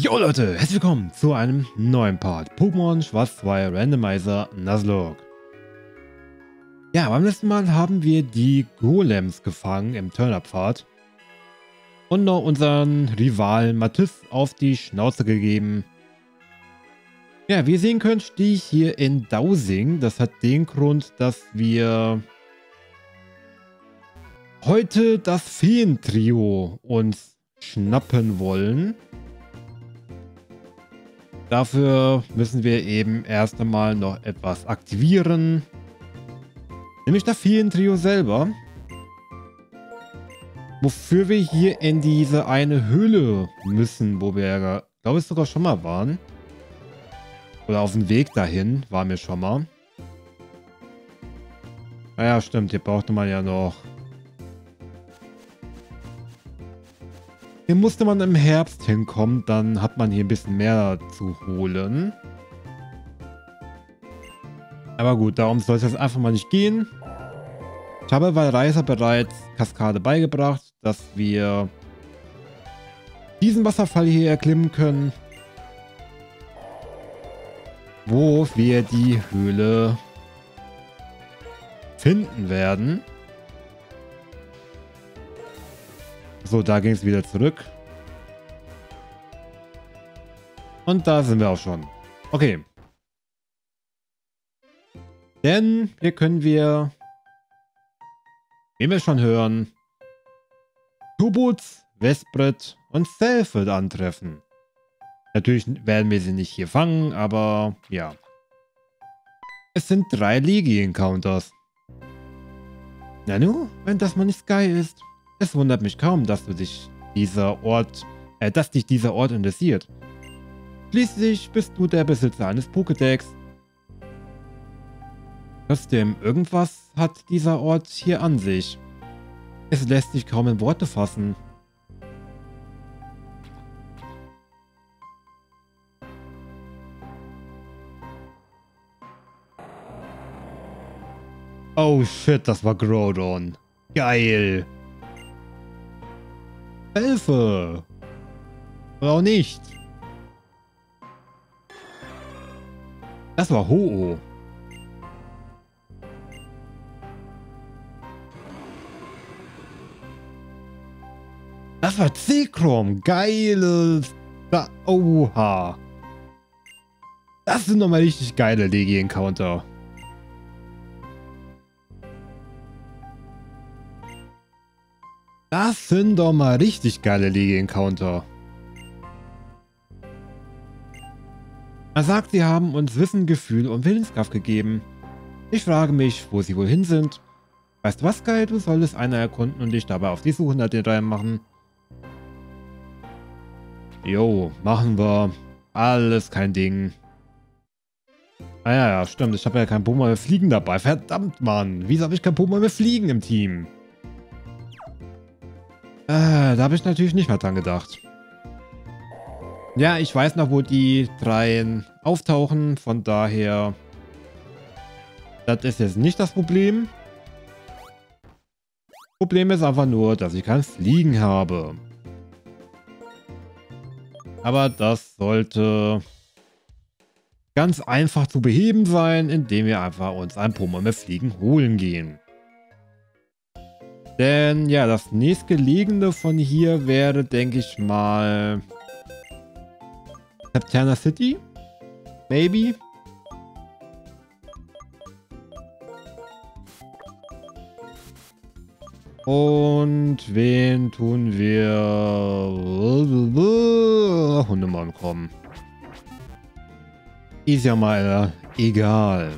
Jo Leute, herzlich willkommen zu einem neuen Part. Pokémon Schwarz 2 Randomizer Nuzlocke. Ja, beim letzten Mal haben wir die Golems gefangen im Turn-Up-Pfad. Und noch unseren Rivalen Mathis auf die Schnauze gegeben. Ja, wie ihr sehen könnt, stehe ich hier in Dowsing. Das hat den Grund, dass wir heute das Feentrio uns schnappen wollen. Dafür müssen wir eben erst einmal noch etwas aktivieren. Nämlich das Feentrio selber. Wofür wir hier in diese eine Höhle müssen, wo wir, glaube ich, sogar schon mal waren. Oder auf dem Weg dahin waren wir schon mal. Naja, stimmt, hier brauchte man ja noch. Hier musste man im Herbst hinkommen, dann hat man hier ein bisschen mehr zu holen. Aber gut, darum soll es jetzt einfach mal nicht gehen. Ich habe bei Reiser bereits Kaskade beigebracht, dass wir diesen Wasserfall hier erklimmen können, wo wir die Höhle finden werden. So, da ging es wieder zurück. Und da sind wir auch schon. Okay. Denn hier können wir, wie wir schon hören, Tubots, Westbrett und Selfett antreffen. Natürlich werden wir sie nicht hier fangen, aber ja. Es sind 3 Legi-Encounters. Nanu, wenn das mal nicht geil ist. Es wundert mich kaum, dass dich dieser Ort interessiert. Schließlich bist du der Besitzer eines Pokédex. Trotzdem, irgendwas hat dieser Ort hier an sich. Es lässt sich kaum in Worte fassen. Oh shit, das war Groudon. Geil. Hilfe! Oder auch nicht. Das war Ho-Oh. Das war Zekrom. Geiles. Oha. Das sind nochmal richtig geile Legi-Encounter. Das sind doch mal richtig geile Legi-Encounter. Man sagt, sie haben uns Wissen, Gefühl und Willenskraft gegeben. Ich frage mich, wo sie wohl hin sind. Weißt du was, Kai? Du solltest einer erkunden und dich dabei auf die Suche nach den 3 machen. Jo, machen wir. Alles kein Ding. Ah ja, stimmt. Ich habe ja kein Pokémon mehr fliegen dabei. Verdammt, Mann. Wieso habe ich kein Pokémon mehr fliegen im Team? Da habe ich natürlich nicht mehr dran gedacht. Ja, ich weiß noch, wo die 3 auftauchen. Von daher, das ist jetzt nicht das Problem. Problem ist einfach nur, dass ich kein Fliegen habe. Aber das sollte ganz einfach zu beheben sein, indem wir einfach uns ein Pokémon mit Fliegen holen gehen. Denn ja, das nächstgelegene von hier wäre, denke ich mal, Septerna City? Maybe? Und wen tun wir? Hundemann kommen. Ist ja mal egal.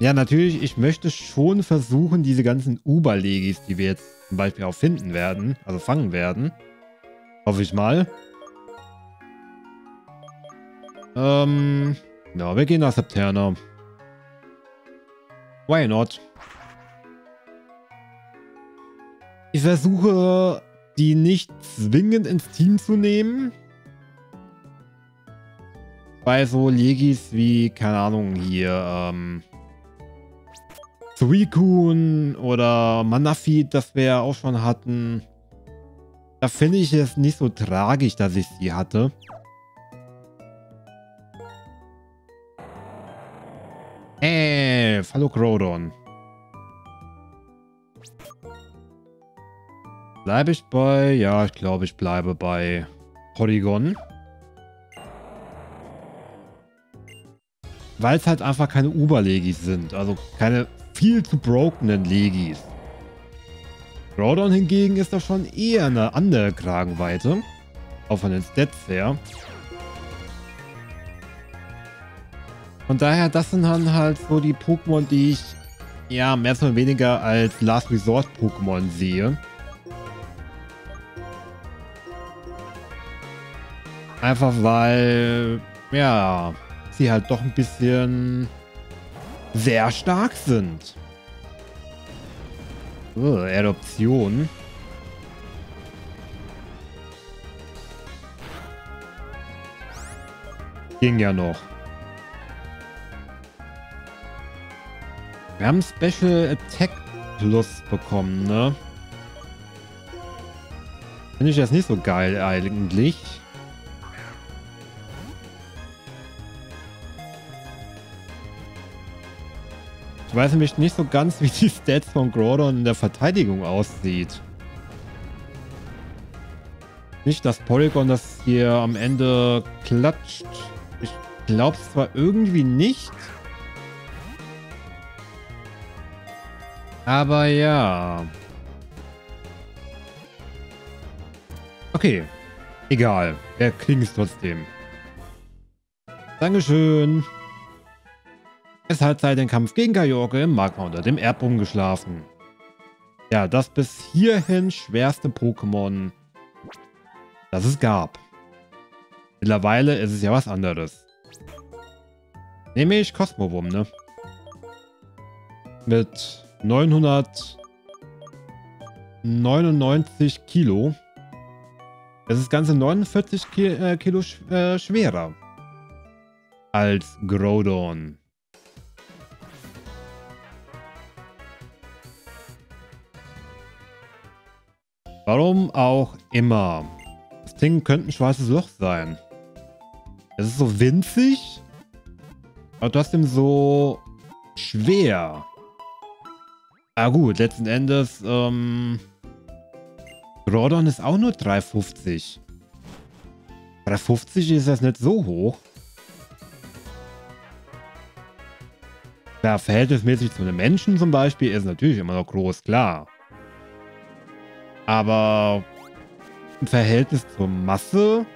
Ja, natürlich, ich möchte schon versuchen, diese ganzen Uber-Legis, die wir jetzt zum Beispiel auch finden werden, also fangen werden. Hoffe ich mal. Ja, wir gehen nach Septerna. Why not? Ich versuche, die nicht zwingend ins Team zu nehmen. Bei so Legis wie, keine Ahnung, hier, Suicune oder Manaphy, das wir ja auch schon hatten. Da finde ich es nicht so tragisch, dass ich sie hatte. Falogrodon. Bleibe ich bei... Ja, ich glaube, ich bleibe bei Porygon. Weil es halt einfach keine Uber-Legis sind. Also keine viel zu brokenen Legis. Groudon hingegen ist da schon eher eine andere Kragenweite. Auch von den Stats her. Von daher, das sind dann halt so die Pokémon, die ich ja mehr oder weniger als Last Resort Pokémon sehe. Einfach weil, ja, sie halt doch ein bisschen sehr stark sind. Eruption. Ging ja noch. Wir haben Special Attack Plus bekommen, ne? Finde ich jetzt nicht so geil eigentlich. Ich weiß nämlich nicht so ganz, wie die Stats von Groudon in der Verteidigung aussieht. Nicht, dass Porygon das hier am Ende klatscht. Ich glaub's zwar irgendwie nicht. Aber ja. Okay. Egal. Er kriegt es trotzdem. Dankeschön. Es hat seit dem Kampf gegen Gaiorke im Magma unter dem Erdboden geschlafen. Ja, das bis hierhin schwerste Pokémon, das es gab. Mittlerweile ist es ja was anderes. Nämlich Cosmowum, ne? Mit 999 Kilo. Es ist ganze 49 Kilo schwerer als Groudon. Warum auch immer. Das Ding könnte ein schwarzes Loch sein. Es ist so winzig, aber trotzdem so schwer. Ah gut, letzten Endes, Groudon ist auch nur 350. 350 ist das nicht so hoch. Ja, verhältnismäßig zu einem Menschen zum Beispiel ist natürlich immer noch groß, klar. Aber im Verhältnis zur Masse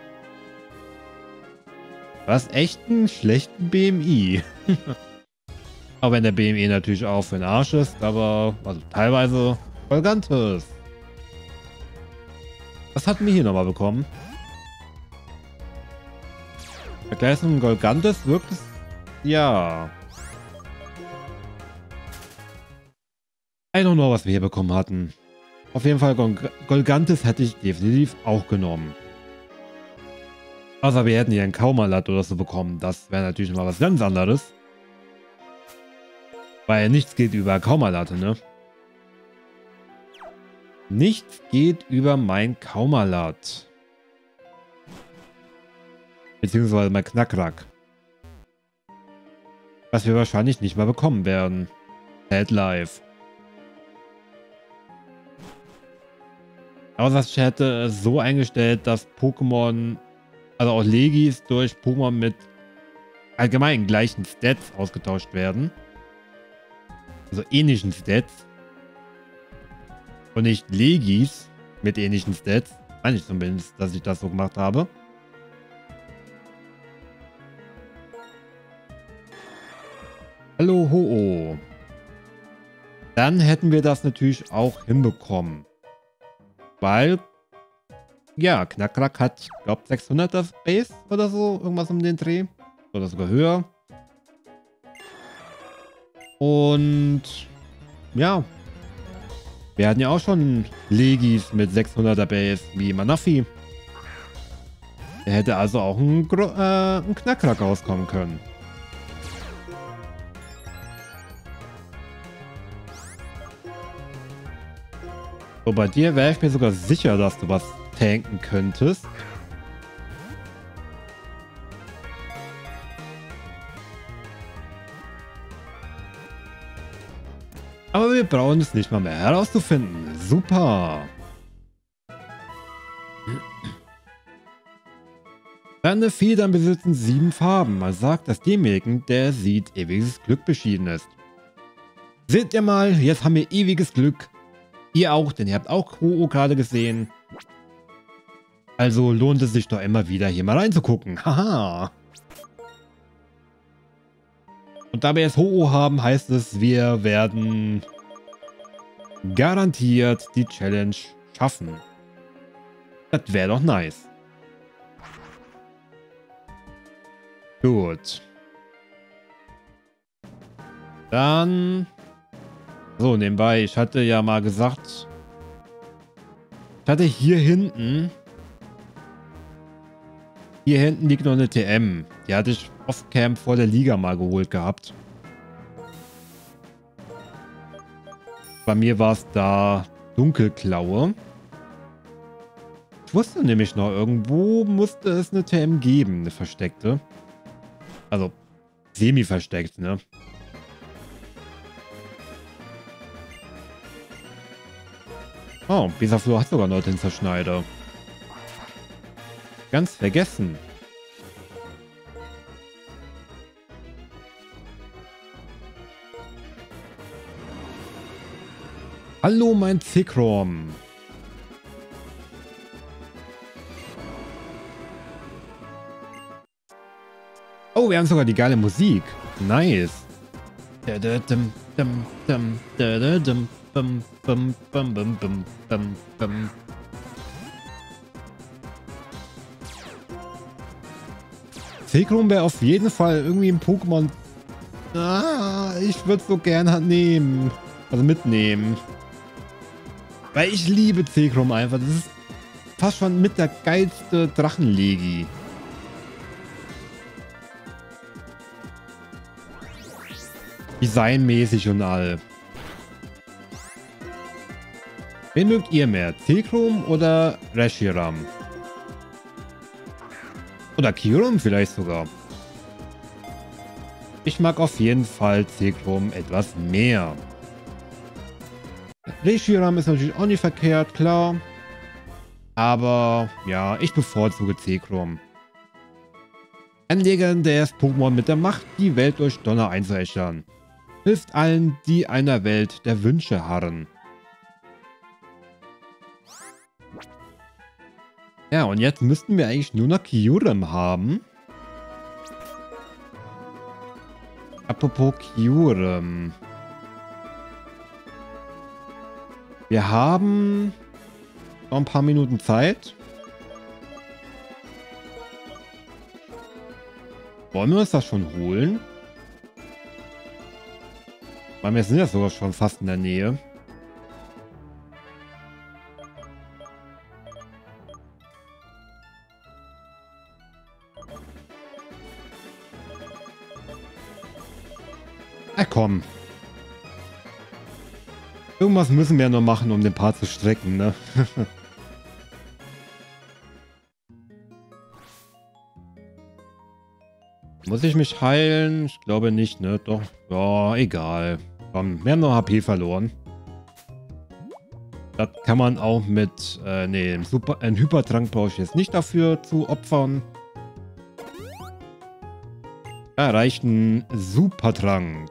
war es echt einen schlechten BMI. Auch wenn der BMI natürlich auch für den Arsch ist, aber also teilweise Golgantes. Was hatten wir hier nochmal bekommen? Vergleich mit Golgantes wirkt es... Ja. I don't know, was wir hier bekommen hatten. Auf jeden Fall Golgantes hätte ich definitiv auch genommen. Außer wir hätten hier einen Kaumalat oder so bekommen. Das wäre natürlich mal was ganz anderes. Weil nichts geht über Kaumalat, ne? Nichts geht über mein Kaumalat. Beziehungsweise mein Knakrack. Was wir wahrscheinlich nicht mal bekommen werden. Sad Life. Außer ich hätte es so eingestellt, dass Pokémon, also auch Legis, durch Pokémon mit allgemein gleichen Stats ausgetauscht werden. Also ähnlichen Stats. Und nicht Legis mit ähnlichen Stats. Meine ich zumindest, dass ich das so gemacht habe. Hallo Ho-Oh. Dann hätten wir das natürlich auch hinbekommen. Weil, ja, Knakrack hat, ich glaube, 600er Base oder so. Irgendwas um den Dreh. Oder sogar höher. Und ja, wir hatten ja auch schon Legis mit 600er Base wie Manaphy. Er hätte also auch ein Knakrack rauskommen können. So, bei dir wäre ich mir sogar sicher, dass du was tanken könntest. Aber wir brauchen es nicht mal mehr herauszufinden. Super. Dann besitzen 7 Farben. Man sagt, dass demjenigen, der sieht, ewiges Glück beschieden ist. Seht ihr mal, jetzt haben wir ewiges Glück. Ihr auch, denn ihr habt auch Ho-Oh gerade gesehen. Also lohnt es sich doch immer wieder, hier mal reinzugucken. Haha. Und da wir jetzt Ho-Oh haben, heißt es, wir werden garantiert die Challenge schaffen. Das wäre doch nice. Gut. Dann. So, nebenbei, ich hatte ja mal gesagt, ich hatte hier hinten liegt noch eine TM. Die hatte ich off-camp vor der Liga mal geholt gehabt. Bei mir war es da Dunkelklaue. Ich wusste nämlich noch, irgendwo musste es eine TM geben, eine versteckte. Also, semi-versteckt, ne? Oh, Bisaflor hat sogar noch den Zerschneider. Ganz vergessen. Hallo, mein Zekrom. Oh, wir haben sogar die geile Musik. Nice. Zekrom wäre auf jeden Fall irgendwie ein Pokémon. Ah, ich würde es so gerne nehmen. Also mitnehmen. Weil ich liebe Zekrom einfach. Das ist fast schon mit der geilste Drachenlegi. Designmäßig und all. Wen mögt ihr mehr? Zekrom oder Reshiram? Oder Kyurem vielleicht sogar. Ich mag auf jeden Fall Zekrom etwas mehr. Reshiram ist natürlich auch nicht verkehrt, klar. Aber ja, ich bevorzuge Zekrom. Ein legendäres Pokémon mit der Macht, die Welt durch Donner einzuäschern. Hilft allen, die einer Welt der Wünsche harren. Ja, und jetzt müssten wir eigentlich nur noch Kyurem haben. Apropos Kyurem. Wir haben noch ein paar Minuten Zeit. Wollen wir uns das schon holen? Weil wir sind ja sogar schon fast in der Nähe. Na komm. Irgendwas müssen wir ja noch machen, um den Part zu strecken, ne? Muss ich mich heilen? Ich glaube nicht, ne? Doch. Ja, egal. Komm, wir haben noch HP verloren. Das kann man auch mit... nee, einen Hypertrank brauche ich jetzt nicht dafür zu opfern. Da reicht ein Supertrank.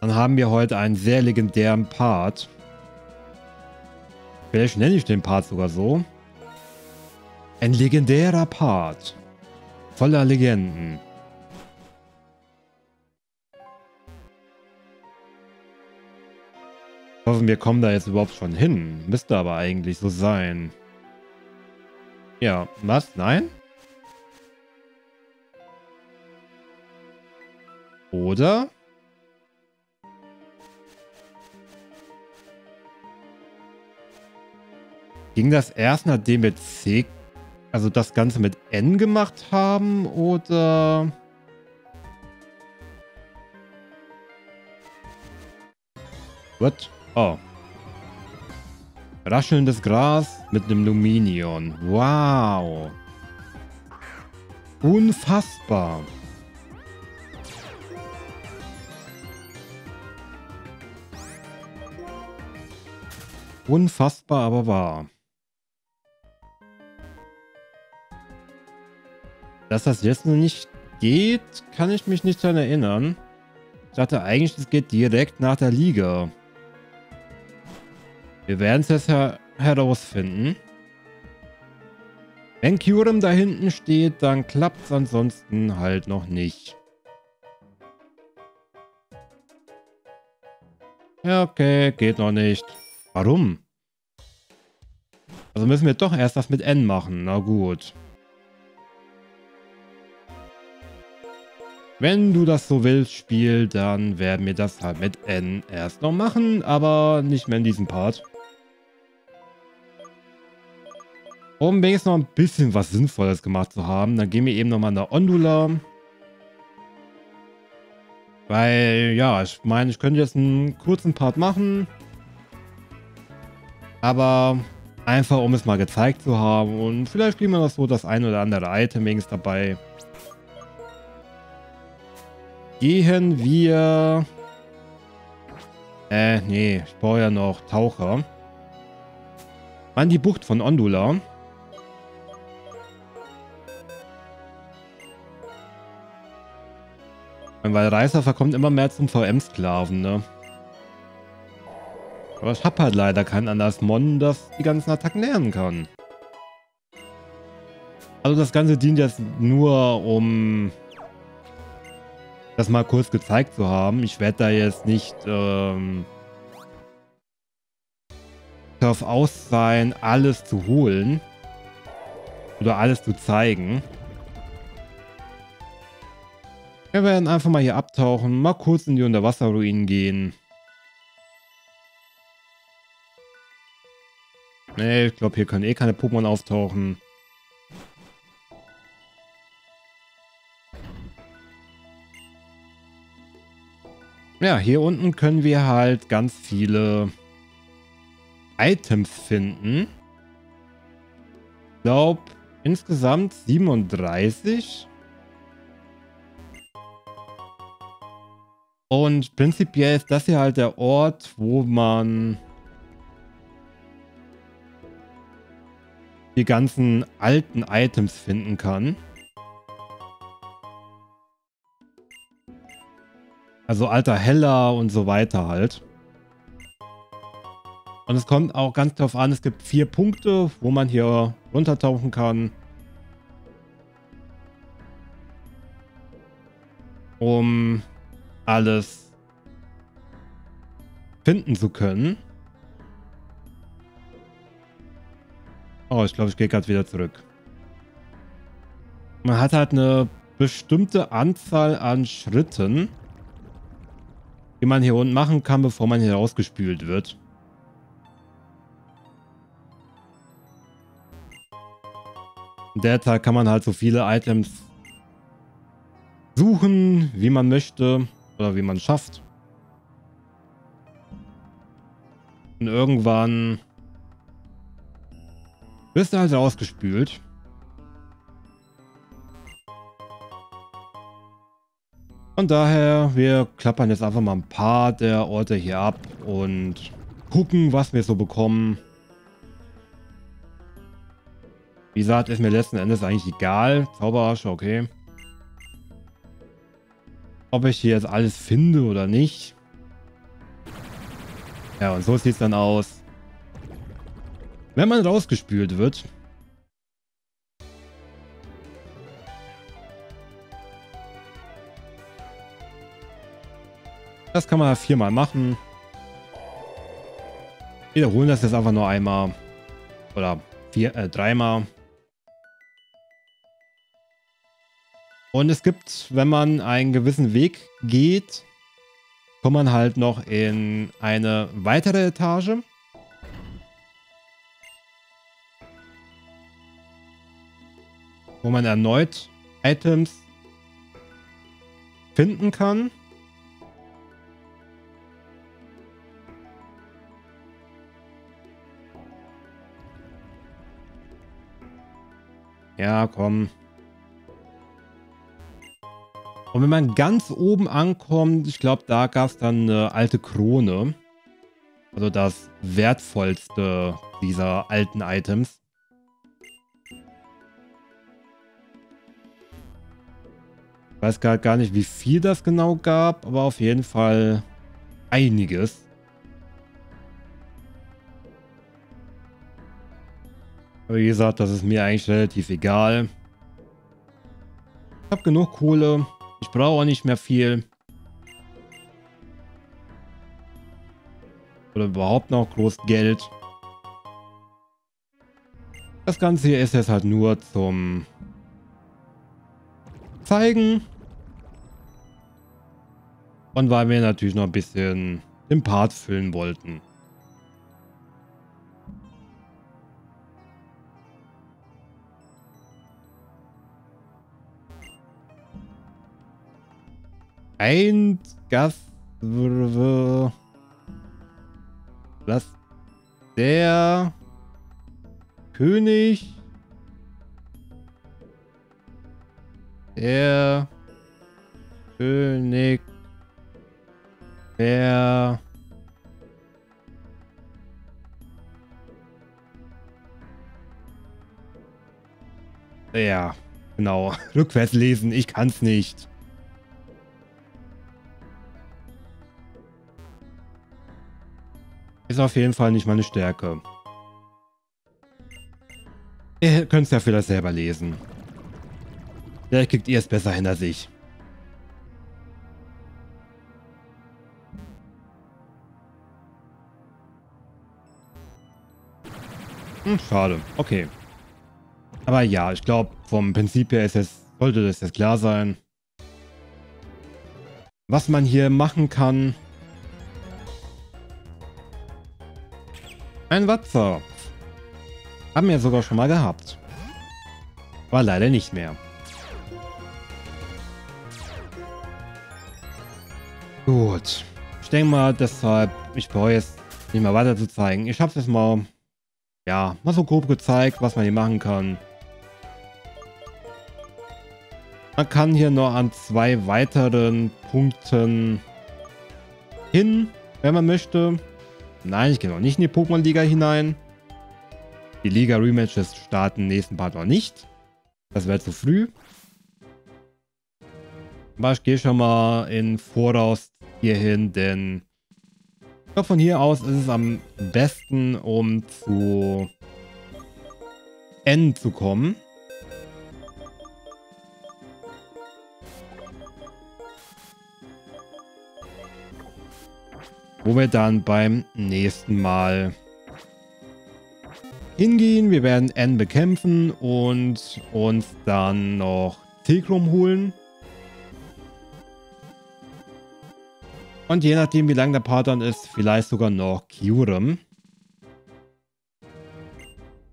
Dann haben wir heute einen sehr legendären Part. Vielleicht nenne ich den Part sogar so. Ein legendärer Part. Voller Legenden. Ich hoffe, wir kommen da jetzt überhaupt schon hin. Müsste aber eigentlich so sein. Ja, was? Nein? Oder? Ging das erst, nachdem wir also das Ganze mit N gemacht haben, oder? What? Oh. Raschelndes Gras mit einem Luminion. Wow. Unfassbar. Unfassbar, aber wahr. Dass das jetzt noch nicht geht, kann ich mich nicht daran erinnern. Ich dachte eigentlich, es geht direkt nach der Liga. Wir werden es jetzt herausfinden. Wenn Kyurem da hinten steht, dann klappt es ansonsten halt noch nicht. Ja, okay, geht noch nicht. Warum? Also müssen wir doch erst das mit N machen. Na gut. Wenn du das so willst, Spiel, dann werden wir das halt mit N erst noch machen, aber nicht mehr in diesem Part. Um wenigstens noch ein bisschen was Sinnvolles gemacht zu haben, dann gehen wir eben nochmal nach Ondula. Weil, ja, ich meine, ich könnte jetzt einen kurzen Part machen. Aber einfach, um es mal gezeigt zu haben. Und vielleicht kriegen wir noch so das ein oder andere Item wenigstens dabei. Gehen wir... nee, ich brauche ja noch Taucher. An die Bucht von Ondula. Weil Reiser verkommt immer mehr zum VM-Sklaven, ne? Aber ich hab halt leider keinen anderen Mon, das die ganzen Attacken lernen kann. Also das Ganze dient jetzt nur, um das mal kurz gezeigt zu haben. Ich werde da jetzt nicht darauf aus sein, alles zu holen oder alles zu zeigen. Wir werden einfach mal hier abtauchen, mal kurz in die Unterwasserruinen gehen. Nee, ich glaube, hier können eh keine Pokémon auftauchen. Ja, hier unten können wir halt ganz viele Items finden. Ich glaube, insgesamt 37. Und prinzipiell ist das hier halt der Ort, wo man die ganzen alten Items finden kann. Also alter Heller und so weiter halt. Und es kommt auch ganz drauf an, es gibt 4 Punkte, wo man hier runtertauchen kann. Um alles finden zu können. Oh, ich glaube, ich gehe gerade wieder zurück. Man hat halt eine bestimmte Anzahl an Schritten, die man hier unten machen kann, bevor man hier rausgespült wird. Derzeit kann man halt so viele Items suchen, wie man möchte oder wie man schafft. Und irgendwann wirst du halt rausgespült. Und daher, wir klappern jetzt einfach mal ein paar der Orte hier ab und gucken, was wir so bekommen. Wie gesagt, ist mir letzten Endes eigentlich egal. Zauberasche, okay. Ob ich hier jetzt alles finde oder nicht. Ja, und so sieht es dann aus, wenn man rausgespült wird. Das kann man 4-mal machen. Wiederholen das jetzt einfach nur einmal. Oder 3-mal. Und es gibt, wenn man einen gewissen Weg geht, kommt man halt noch in eine weitere Etage. Wo man erneut Items finden kann. Ja, komm. Und wenn man ganz oben ankommt, ich glaube, da gab es dann eine alte Krone. Also das wertvollste dieser alten Items. Ich weiß gerade gar nicht, wie viel das genau gab, aber auf jeden Fall einiges. Aber wie gesagt, das ist mir eigentlich relativ egal. Ich habe genug Kohle. Ich brauche auch nicht mehr viel. Oder überhaupt noch groß Geld. Das Ganze hier ist jetzt halt nur zum Zeigen. Und weil wir natürlich noch ein bisschen den Part füllen wollten. Ein Gas... Was? Der... König... Der... König... Der... Ja, genau. Rückwärts lesen, ich kann's nicht. Ist auf jeden Fall nicht meine Stärke. Ihr könnt es ja vielleicht selber lesen. Vielleicht kriegt ihr es besser hinter sich. Hm, schade. Okay. Aber ja, ich glaube, vom Prinzip her ist es, sollte das jetzt klar sein. Was man hier machen kann... Ein Watzer. Haben wir sogar schon mal gehabt. War leider nicht mehr. Gut. Ich denke mal, deshalb, ich brauche jetzt nicht mehr weiter zu zeigen. Ich habe es jetzt mal, ja, mal so grob gezeigt, was man hier machen kann. Man kann hier noch an zwei weiteren Punkten hin, wenn man möchte. Nein, ich gehe noch nicht in die Pokémon-Liga hinein. Die Liga-Rematches starten nächsten Part noch nicht. Das wäre zu früh. Aber ich gehe schon mal in Voraus hier hin, denn ich glaube, von hier aus ist es am besten, um zu N zu kommen. Wo wir dann beim nächsten Mal hingehen. Wir werden N bekämpfen und uns dann noch Zekrom holen. Und je nachdem, wie lang der Part dann ist, vielleicht sogar noch Kyurem.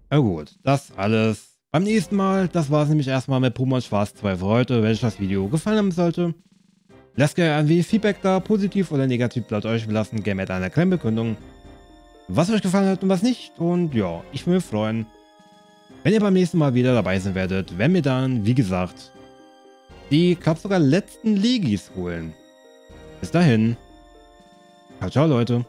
Na gut, das alles beim nächsten Mal. Das war es nämlich erstmal mit Pokémon Schwarz 2 für heute. Wenn euch das Video gefallen haben sollte, lasst gerne ein wenig Feedback da, positiv oder negativ bleibt euch belassen, gerne mit einer kleinen Bekundung, was euch gefallen hat und was nicht. Und ja, ich würde mich freuen, wenn ihr beim nächsten Mal wieder dabei sein werdet, wenn wir dann, wie gesagt, die, glaube sogar letzten Legis holen. Bis dahin, ciao, ciao Leute.